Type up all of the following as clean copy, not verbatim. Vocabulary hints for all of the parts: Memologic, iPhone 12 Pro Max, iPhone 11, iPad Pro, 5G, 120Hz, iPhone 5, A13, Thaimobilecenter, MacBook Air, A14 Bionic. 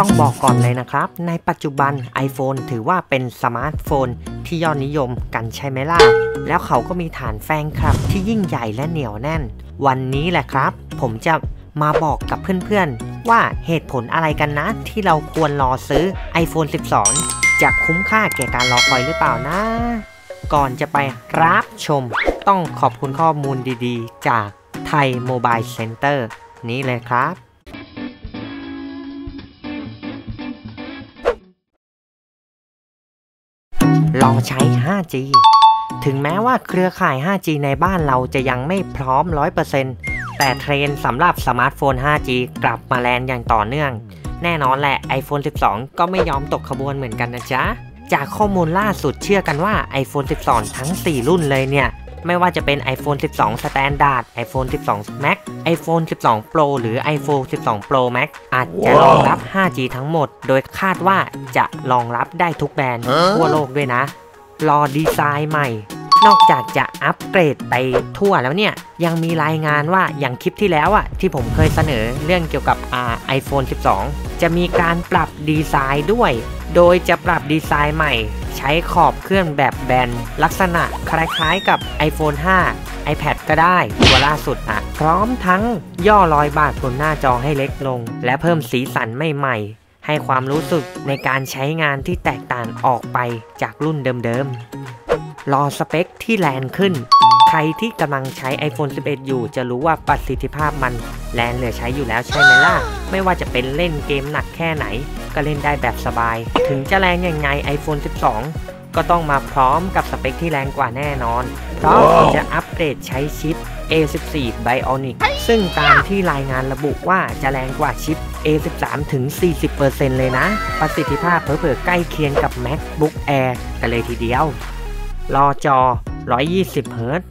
ต้องบอกก่อนเลยนะครับในปัจจุบัน iPhone ถือว่าเป็นสมาร์ทโฟนที่ยอดนิยมกันใช่ไหมล่ะแล้วเขาก็มีฐานแฟนคลับที่ยิ่งใหญ่และเหนียวแน่นวันนี้แหละครับผมจะมาบอกกับเพื่อนๆว่าเหตุผลอะไรกันนะที่เราควรรอซื้อ iPhone 12 จะคุ้มค่าแก่การรอคอยหรือเปล่านะก่อนจะไปรับชมต้องขอบคุณข้อมูลดีๆจากไทยโมบายเซ็นเตอร์นี้เลยครับลองใช้ 5G ถึงแม้ว่าเครือข่าย 5G ในบ้านเราจะยังไม่พร้อม 100% แต่เทรนด์สำหรับสมาร์ทโฟน 5G กลับมาแรงอย่างต่อเนื่องแน่นอนแหละ iPhone 12 ก็ไม่ยอมตกขบวนเหมือนกันนะจ๊ะจากข้อมูลล่าสุดเชื่อกันว่า iPhone 12 ทั้ง 4 รุ่นเลยเนี่ยไม่ว่าจะเป็น iPhone 12 Standard iPhone 12 Max iPhone 12 Pro หรือ iPhone 12 Pro Max อาจจะรองรับ 5G ทั้งหมดโดยคาดว่าจะรองรับได้ทุกแบรนด์ทั่วโลกด้วยนะรอดีไซน์ใหม่นอกจากจะอัปเกรดไปทั่วแล้วเนี่ยยังมีรายงานว่าอย่างคลิปที่แล้วอ่ะที่ผมเคยเสนอเรื่องเกี่ยวกับ iPhone 12 จะมีการปรับดีไซน์ด้วยโดยจะปรับดีไซน์ใหม่ใช้ขอบเครื่องแบบแบนลักษณะคล้ายๆกับ iPhone 5 iPad ก็ได้ตัวล่าสุดอ่ะพร้อมทั้งย่อรอยบาดบนหน้าจอให้เล็กลงและเพิ่มสีสันใหม่ๆให้ความรู้สึกในการใช้งานที่แตกต่างออกไปจากรุ่นเดิมๆรอสเปคที่แรงขึ้นใครที่กำลังใช้ iPhone 11 อยู่จะรู้ว่าประสิทธิภาพมันแรงเหลือใช้อยู่แล้วใช่ไหมล่ะไม่ว่าจะเป็นเล่นเกมหนักแค่ไหนก็เล่นได้แบบสบายถึงจะแรงยังไง iPhone 12 ก็ต้องมาพร้อมกับสเปคที่แรงกว่าแน่นอนเพราะจะอัปเกรดใช้ชิป A14 Bionic ซึ่งตามที่รายงานระบุว่าจะแรงกว่าชิป A13 ถึง 40% เลยนะประสิทธิภาพเผลอๆใกล้เคียงกับ MacBook Air กันเลยทีเดียวรอจอ 120Hz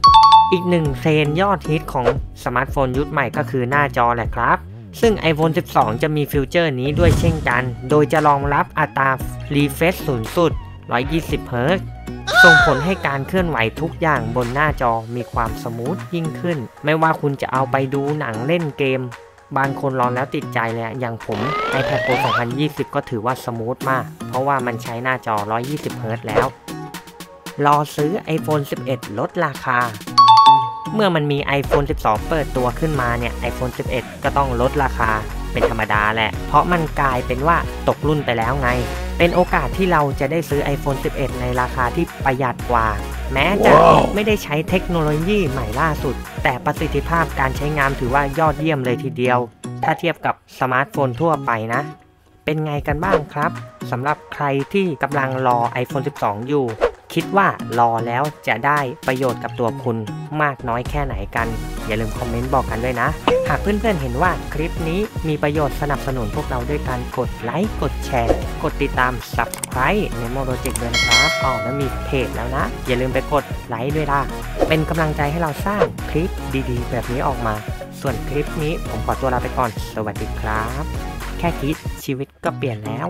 อีกหนึ่งเทรนด์ยอดฮิตของสมาร์ทโฟนยุคใหม่ก็คือหน้าจอแหละครับซึ่ง iPhone 12 จะมีฟีเจอร์นี้ด้วยเช่นกันโดยจะรองรับอัตรา refresh สูงสุด 120Hz ส่งผลให้การเคลื่อนไหวทุกอย่างบนหน้าจอมีความสมูทยิ่งขึ้นไม่ว่าคุณจะเอาไปดูหนังเล่นเกมบางคนลองแล้วติดใจเลยอย่างผม iPad Pro 2020 ก็ถือว่าสมูทมากเพราะว่ามันใช้หน้าจอ 120Hz แล้วรอซื้อ iPhone 11 ลดราคาเมื่อมันมี iPhone 12 เปิดตัวขึ้นมาเนี่ย iPhone 11 ก็ต้องลดราคาเป็นธรรมดาแหละเพราะมันกลายเป็นว่าตกรุ่นไปแล้วไงเป็นโอกาสที่เราจะได้ซื้อ iPhone 11 ในราคาที่ประหยัดกว่าแม้จะไม่ได้ใช้เทคโนโลยีใหม่ล่าสุดแต่ประสิทธิภาพการใช้งานถือว่ายอดเยี่ยมเลยทีเดียวถ้าเทียบกับสมาร์ทโฟนทั่วไปนะเป็นไงกันบ้างครับสำหรับใครที่กำลังรอ iPhone 12 อยู่คิดว่ารอแล้วจะได้ประโยชน์กับตัวคุณมากน้อยแค่ไหนกันอย่าลืมคอมเมนต์บอกกันด้วยนะหากเพื่อนๆเห็นว่าคลิปนี้มีประโยชน์สนับสนุนพวกเราด้วยการกดไลค์กดแชร์กดติดตาม Subscribe Memologic ด้วยนะครับแล้วมีเพจแล้วนะอย่าลืมไปกดไลค์ด้วยล่ะเป็นกำลังใจให้เราสร้างคลิปดีๆแบบนี้ออกมาส่วนคลิปนี้ผมขอตัวลาไปก่อนสวัสดีครับแค่คิดชีวิตก็เปลี่ยนแล้ว